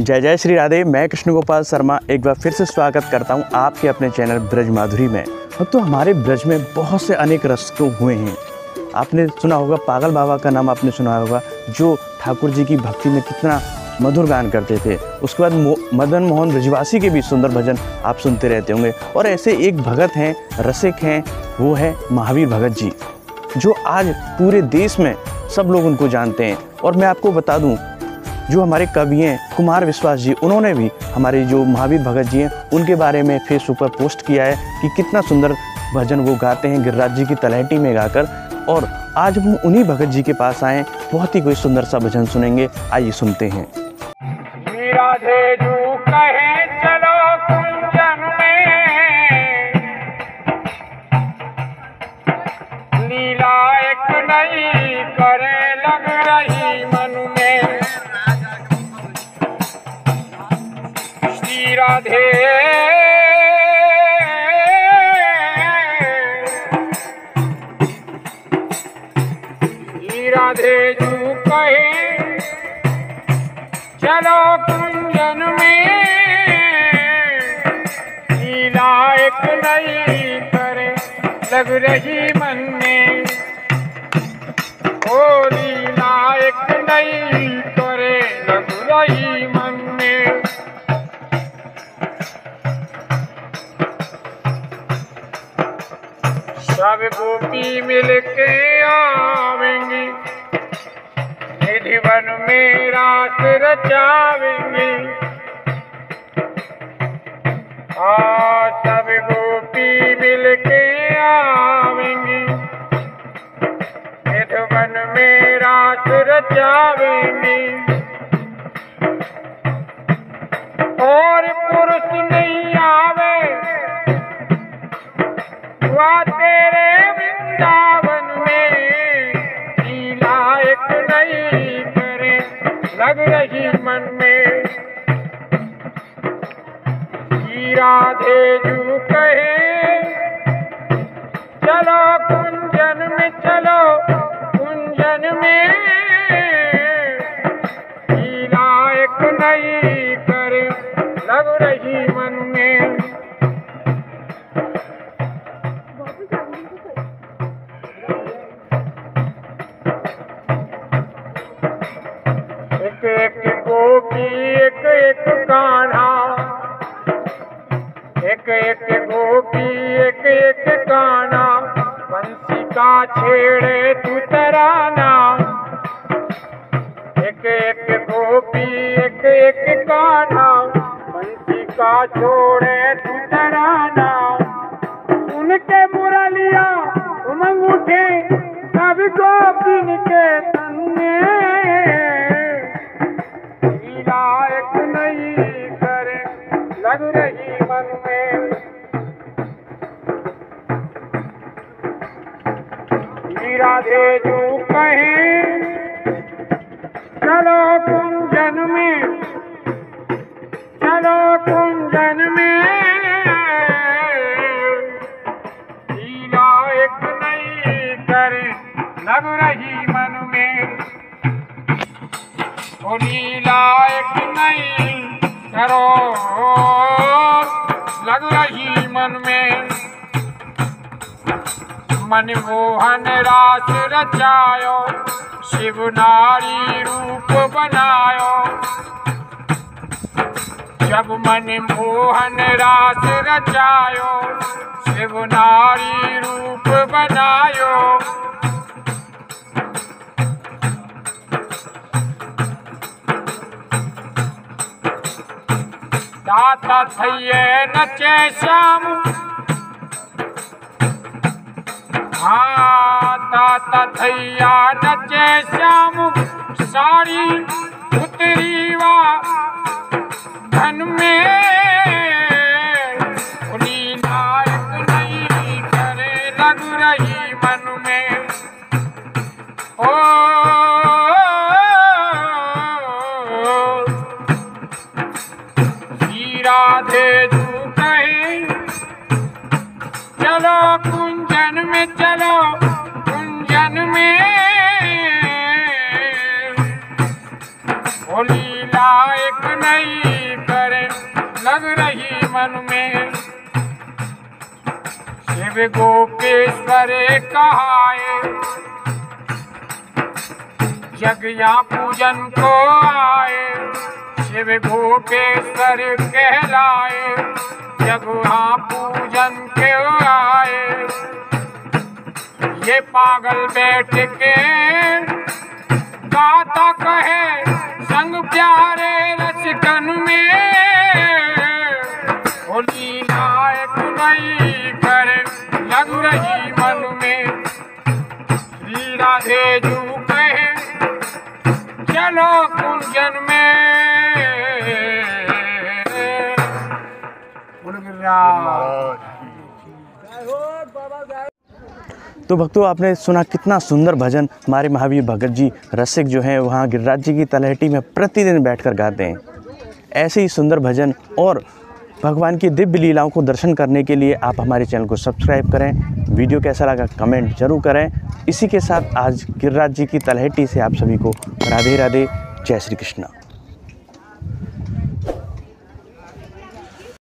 जय जय श्री राधे। मैं कृष्णगोपाल शर्मा एक बार फिर से स्वागत करता हूं आपके अपने चैनल ब्रज माधुरी में। तो हमारे ब्रज में बहुत से अनेक रसिक हुए हैं। आपने सुना होगा पागल बाबा का नाम आपने सुना होगा, जो ठाकुर जी की भक्ति में कितना मधुर गान करते थे। उसके बाद मदन मोहन ब्रजवासी के भी सुंदर भजन आप सुनते रहते होंगे। और ऐसे एक भगत हैं, रसिक हैं, वो है महावीर भगत जी, जो आज पूरे देश में सब लोग उनको जानते हैं। और मैं आपको बता दूँ, जो हमारे कवि हैं कुमार विश्वास जी, उन्होंने भी हमारे जो महावीर भगत जी हैं उनके बारे में फेसबुक पर पोस्ट किया है कि कितना सुंदर भजन वो गाते हैं गिरिराज जी की तलहटी में गाकर। और आज हम उन्हीं भगत जी के पास आए, बहुत ही कोई सुंदर सा भजन सुनेंगे। आइए सुनते हैं। राधे राधे जू कहे चलो कुंजन में, लीला एक नई करे लग रही मन में, ओ लीला एक नई करे लग रही मन में। सब गोपी मिलके आवेंगी, निधि वन में रात रचावेंगी। आ सब गोपी मिलके आवेंगी, निधि वन में रात रचावेंगी। और पुरुष नहीं आवे तेरे वृंदावन में, लीला एक नई करे लग रही मन में। राधे जू कहे चलो कुंजन में, चलो कुंजन में, लीला एक नई करे लग रही मन में। एक एक गोपी एक एक गाना, बंसी का छेड़े तू तराना। एक एक गोपी एक एक गाना, बंसी का छोड़े तू तराना। उनके मुरलिया उमंग उठे सब गोपी के तन में, लीला एक नई करे लग रही मन में। राधे जू कहे चलो कुंजन में, चलो कुंजन में, लीला एक नई करे लग रही मन में। ओ लीला एक नई करो लग रही मन में। मन मोहन रास रचायो, शिव नारी रूप बनायो। जब मन मोहन रास रचायो, शिव नारी रूप बनायो। दाता थैये नचे श्याम, हाँ दाता थैया नचे श्याम। साड़ी उतरीवा धन में, लीला एक नई करे लग रही मन में। ओ राधे जू कहे चलो कुंजन में, चलो कुंजन में, ओ लीला शिकायत नहीं करे, लग रही मन में। शिव गोपेश्वर कहाए, यज्ञा पूजन को आए। शिव गोपेश्वर कहलाए, यज्ञा पूजन के आए। ये पागल बैठ के गाता कहे, संग प्यारे रसिकन में। होली लायक नहीं करे, लग रही मन में। श्री राधे जू कहे, चलो कुंजन में। तो भक्तों, आपने सुना कितना सुंदर भजन हमारे महावीर भगत जी रसिक जो हैं वहाँ गिरिराज जी की तलहटी में प्रतिदिन बैठकर गाते हैं। ऐसे ही सुंदर भजन और भगवान की दिव्य लीलाओं को दर्शन करने के लिए आप हमारे चैनल को सब्सक्राइब करें। वीडियो कैसा लगा कमेंट जरूर करें। इसी के साथ आज गिरिराज जी की तलहटी से आप सभी को राधे राधे, जय श्री कृष्ण।